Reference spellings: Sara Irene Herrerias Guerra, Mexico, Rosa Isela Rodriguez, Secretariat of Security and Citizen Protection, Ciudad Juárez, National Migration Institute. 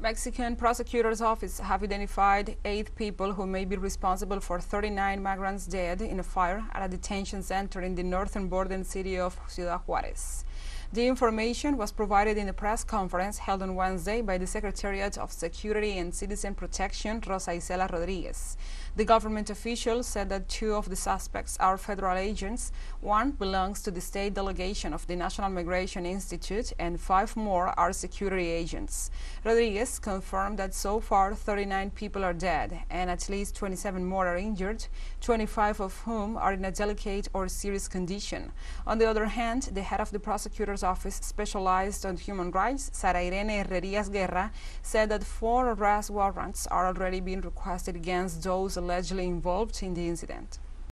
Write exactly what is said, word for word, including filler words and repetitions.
Mexican prosecutors' office have identified eight people who may be responsible for thirty-nine migrants dead in a fire at a detention center in the northern border city of Ciudad Juárez. The information was provided in a press conference held on Wednesday by the Secretariat of Security and Citizen Protection, Rosa Isela Rodriguez. The government official said that two of the suspects are federal agents, one belongs to the state delegation of the National Migration Institute, and five more are security agents. Rodriguez confirmed that so far thirty-nine people are dead, and at least twenty-seven more are injured, twenty-five of whom are in a delicate or serious condition. On the other hand, the head of the prosecutor's office specialized on human rights, Sara Irene Herrerias Guerra, said that four arrest warrants are already being requested against those allegedly involved in the incident.